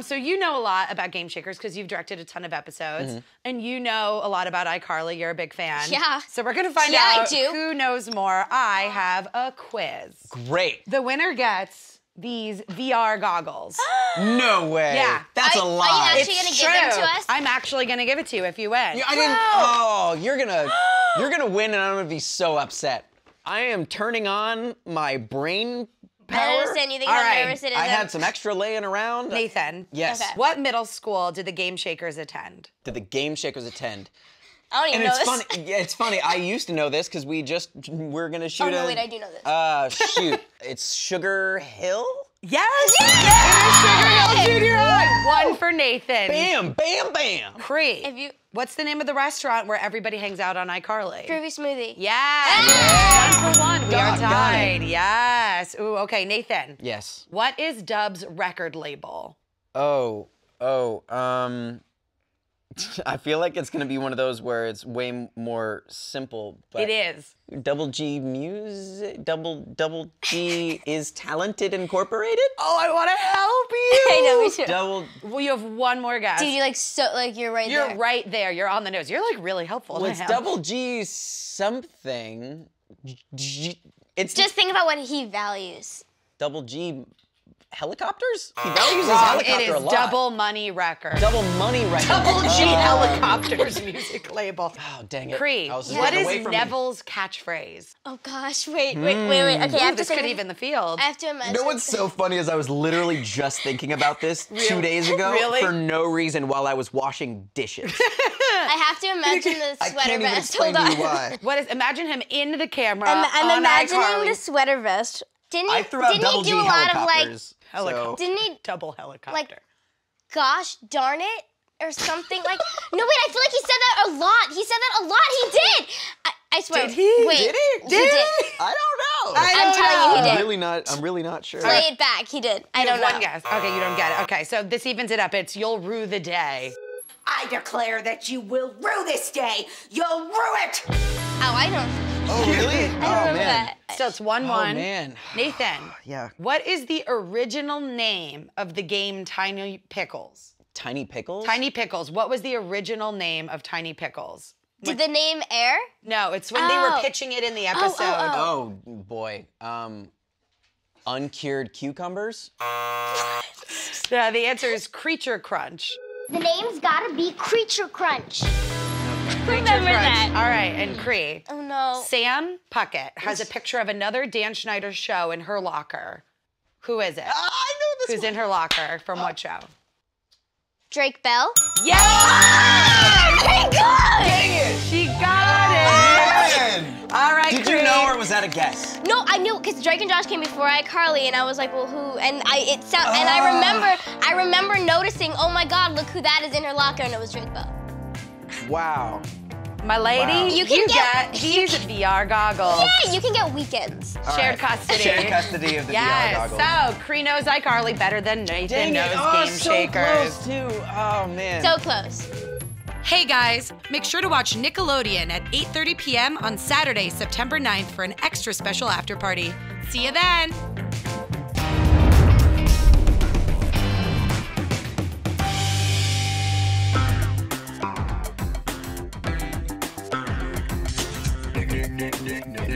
So you know a lot about Game Shakers because you've directed a ton of episodes, and you know a lot about iCarly. You're a big fan. Yeah. So we're gonna find out who knows more. I have a quiz. Great. The winner gets these VR goggles. No way. Yeah. That's a lie. Are you actually gonna give them to us? I'm actually gonna give it to you if you win. Yeah, I didn't. Oh, you're gonna win, and I'm gonna be so upset. I am turning on my brain. Power? I don't understand. You think I'm nervous? I had some extra laying around. Nathan. Yes. Okay. What middle school did the Game Shakers attend? Did the Game Shakers attend? I don't even know this. Funny, yeah, it's funny. I used to know this because we're gonna shoot. Oh no, wait, I do know this. Shoot. It's Sugar Hill. Yes. Yes! It is Sugar Hill Junior High. One for Nathan. Bam, bam, bam. Cree. What's the name of the restaurant where everybody hangs out on iCarly? Groovy Smoothie. Yes. Hey! 1 for 1. We are tied. Yes. Ooh. Okay, Nathan. Yes. What is Dubs' record label? I feel like it's gonna be one of those where it's way more simple. But it is. Double G music. Double G is Talented Incorporated. Oh, I want to help you. I know, me too. Well, you have one more guess. Dude, you're right there. You're right there. You're on the nose. You're like really helpful. Well, it's Double G something. It's just think about what he values. Double G. Helicopters? He values his helicopter a lot. It is Double Money Records. Double Money Records. Double G Helicopters music label. Oh, dang it. Cree, what is Neville's catchphrase? Oh, gosh, wait. Okay, I have to think. This could even the field. I have to imagine. You know what's so funny is I was literally just thinking about this 2 days ago for no reason while I was washing dishes. I have to imagine the sweater vest. Hold on. What is, imagine him in the camera I'm imagining the sweater vest. Didn't he do a lot of like double helicopter? Like, gosh darn it, or something like. No, wait, I feel like he said that a lot. He said that a lot. He did. I swear. Did he? Wait, did he? I don't know. I'm telling you, he did. I'm really not sure. Play it back. He did. I don't know. One guess. Okay, you don't get it. Okay, so this evens it up. It's you'll rue the day. I declare that you will rue this day. You'll rue it. Oh, I don't. Oh, really? I don't know that. So it's 1-1. Oh, man. Nathan. Yeah. What is the original name of the game Tiny Pickles? Tiny Pickles? Tiny Pickles. What was the original name of Tiny Pickles? Did the name air? No, it's when they were pitching it in the episode. Oh boy. Uncured Cucumbers? No, the answer is Creature Crunch. The name's gotta be Creature Crunch. Remember that. All right, and Cree. Oh, no. Sam Puckett has a picture of another Dan Schneider show in her locker. Who is it? I know this Who's in her locker from what show? Drake Bell? Yes! Oh my God! Dang it! She got it! Man. All right, Cree. Did you know, or was that a guess? No, I knew, because Drake and Josh came before iCarly, and I was like, well, who? And I remember noticing, oh my God, look who that is in her locker, and it was Drake Bell. Wow. My lady, you get these VR goggles. Yeah, you can get weekends. Shared custody. Shared custody of the VR goggles. Yes, so Cree knows iCarly better than Nathan knows Game Shakers. So close too, oh man. So close. Hey guys, make sure to watch Nickelodeon at 8:30 p.m. on Saturday, September 9th for an extra special after party. See you then. No.